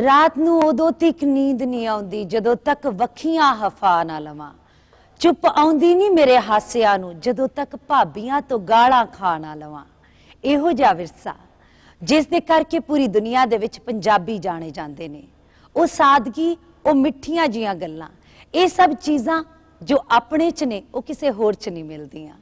रात नू उदों तक नींद नहीं आउंदी जदों तक वखियां हफा ना लवां, चुप आउंदी नहीं मेरे हासियां नू जदों तक भाबियां तो गालां खा ना लवां। इहो जिहा विरसा जिस दे करके पूरी दुनिया दे विच पंजाबी जाने जांदे ने। ओ सादगी, ओ मिठियां जिहां गल्लां, ये सब चीज़ां जो अपने च ने ओ किसे होर च नहीं मिलदियां।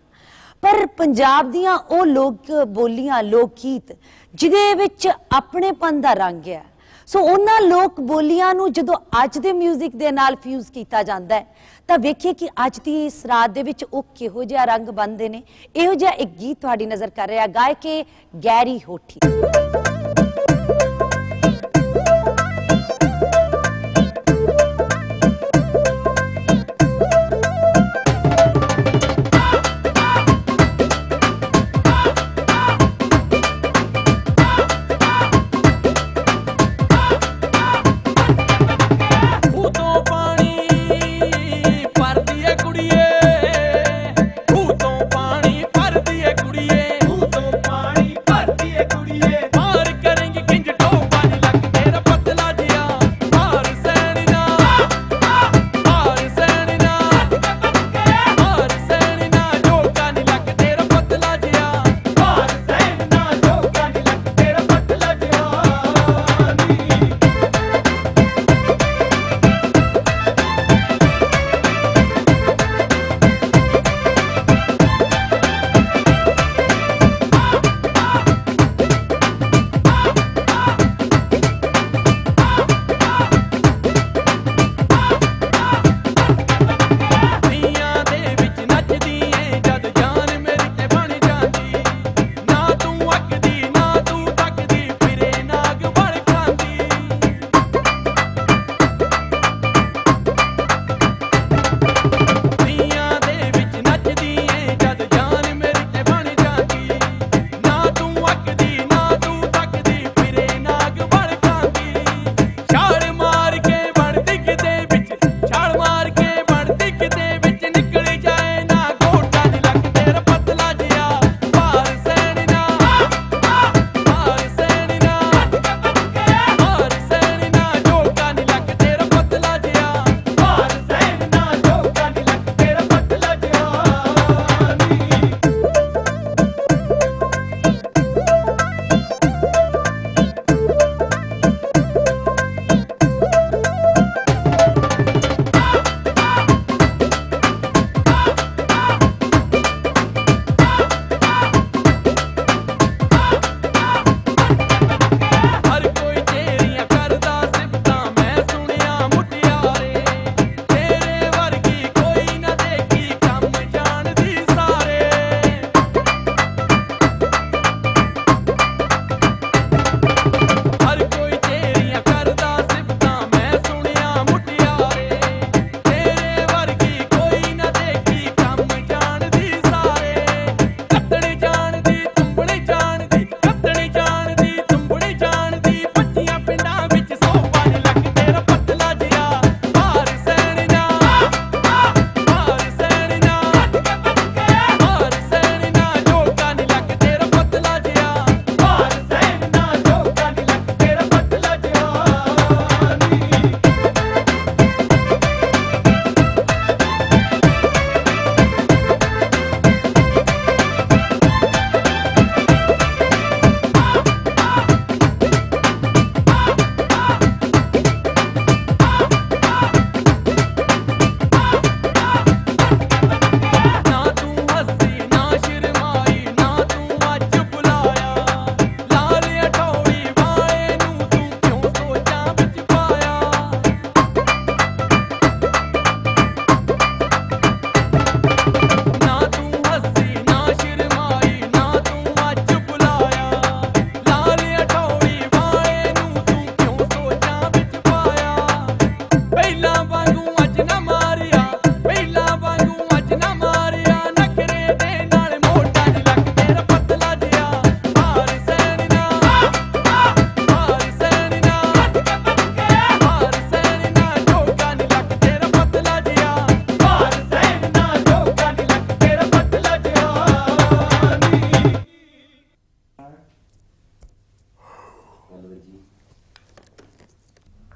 पर पंजाब दियां ओ लोक बोलियां, लोक गीत जिहदे विच अपनेपन दा रंग है, सो उन्हां लोक बोलियां नूं जदों अज दे म्यूजिक दे नाल फ्यूज कीता जांदा है तां वेखिए कि अज दी इस रात दे विच ओह किहो जिहा रंग बनदे ने। इहो जिहा एक गीत तुहाडी नज़र कर रिहा गायक गैरी होठी।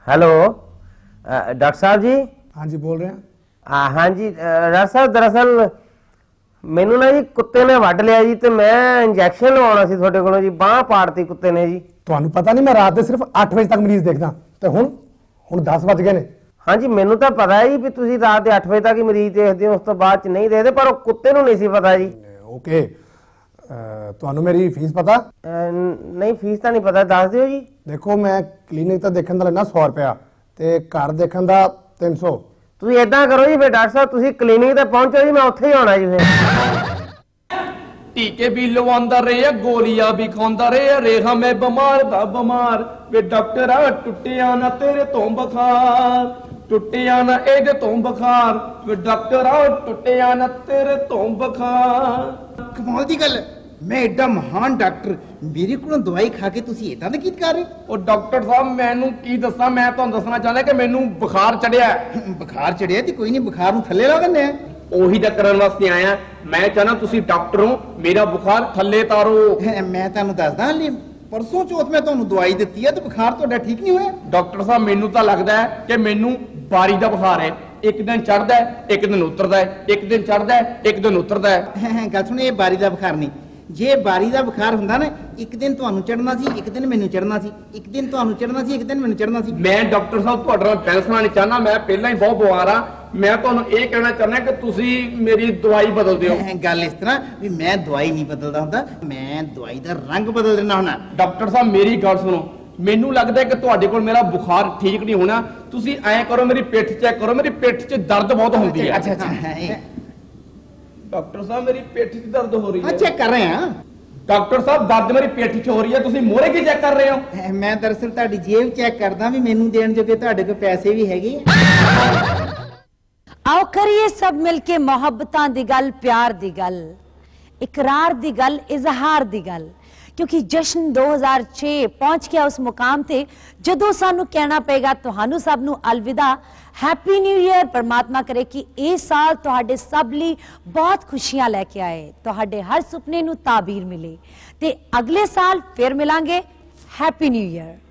हेलो डॉक्टर साहब जी। हाँ जी बोल रहे हैं। हाँ जी डॉक्टर साहब, दरअसल मैनू ना जी कुत्ते ने वड लिया जी, तो मैं इंजैक्शन लवाना सी थोड़े को जी, बांह पाड़ती कुत्ते ने जी। तुहानू पता नहीं मैं रात दे सिर्फ 8 बजे तक मरीज देखदा, ते हुण 10 बज गए ने। हाँ जी मैनू तो पता है जी भी तुसीं रात दे 8 बजे तक ही मरीज देखदे हो, उस तो बाद च नहीं देखदे, पर कुत्ते नू नहीं सी पता जी। ओके, तुहानू मेरी फीस पता? नहीं फीस तो नहीं पता, दस दिओ जी। देखो मैं क्लीनिक तो देखण दा लैना 100 रुपया, ते घर देखण दा 300। ਤੁਸੀਂ ਇਦਾਂ ਕਰੋ ਜੀ, ਫਿਰ ਡਾਕਟਰ ਸਾਹਿਬ ਤੁਸੀਂ ਕਲੀਨਿਕ ਤੇ ਪਹੁੰਚੋ ਜੀ, ਮੈਂ ਉੱਥੇ ਹੀ ਆਉਣਾ ਜੀ। ਫਿਰ ਟੀਕੇ ਵੀ ਲਵਾਉਂਦਾ ਰਿਹਾ, ਗੋਲੀਆਂ ਵੀ ਖਾਂਦਾ ਰਿਹਾ, ਰੇਹਾ ਮੈਂ ਬਿਮਾਰ ਦਾ ਬਿਮਾਰ। ਵੇ ਡਾਕਟਰਾ ਟੁੱਟਿਆ ਨਾ ਤੇਰੇ ਤੋਂ ਬੁਖਾਰ, ਟੁੱਟਿਆ ਨਾ ਇਹਦੇ ਤੋਂ ਬੁਖਾਰ। ਵੇ ਡਾਕਟਰਾ ਟੁੱਟਿਆ ਨਾ ਤੇਰੇ ਤੋਂ ਬੁਖਾਰ। ਕਮਾਲ ਦੀ ਗੱਲ, मैं एडा महान डॉक्टर, मेरे को दवाई खा के तुसी इदा दा कीत कर रहे हो? और डॉक्टर साहब मैनू की दसा, मैं तो दसना चाहना कि मैनू बुखार चढ़िया। बुखार चढ़िया तो कोई नहीं, बुखार नू थल्ले ला करने ओही दा करन वास्ते आया। मैं चाहना तुसी डॉक्टर हो, मेरा बुखार थल्ले तारो। मैं तुहानू दसदा हाले परसों चौथ मैं तुहानू दवाई दित्ती है, तो बुखार तुहाडा ठीक नहीं होया। डॉक्टर साहब मैनू तां लगदा है कि मैनू बारी दा बुखार है, एक दिन चढ़दा है एक दिन उतरदा है, एक दिन चढ़दा है एक दिन उतरदा है। गल सुण, इह बारी दा बुखार नहीं। जे बारी का बुखार होंदा ना, एक दिन तुहानू चढ़ना सी एक दिन मैनू चढ़ना सी, एक दिन तुहानू चढ़ना सी एक दिन मैनू चढ़ना सी। मैं डॉक्टर साहब तुहाडे नाल पैसना नहीं चाहना, मैं पहला ही बहुत बीमार हाँ। मैं तुहानू ये कहना चाहना कि तुसी मेरी दवाई बदल दिओ। गल इस तरह भी मैं दवाई नहीं बदलदा हुंदा, मैं दवाई दा रंग बदल देना हुंदा। डॉक्टर साहब मेरी गल सुनो, मैनू लगता है कि तुहाडे कोल मेरा बुखार ठीक नहीं होना। तुसी ऐ करो, मेरी पिठ चेक करो, मेरी पिठ च दर्द बहुत होंदी है। अच्छा डॉक्टर साहब मेरी पेट में दर्द हो रही है। हाँ चेक कर रहे हैं। डॉक्टर साहब दर्द मेरी पेट में हो रही है, तुसी मोरे की चेक कर रहे हो? मैं दरअसल ਤੁਹਾडी जेब चेक करदा भी, मेनू देण जोगे ਤੁਹਾडे कोल पैसे भी हैगे। आओ करिए सब मिलके मोहब्बतां दी गल, प्यार दी गल, इकरार दी गल, इजहार दी गल, क्योंकि जश्न 2006 पहुंच गया उस मुकाम ते जदों सानू कहना पेगा तुहानू सब नू अलविदा। Happy new year. परमात्मा करे कि ये साल तुहाडे सब लई बहुत खुशियां लैके आए, तुहाडे हर सुपने नू ताबीर मिले, ते अगले साल फिर मिलांगे। Happy new year.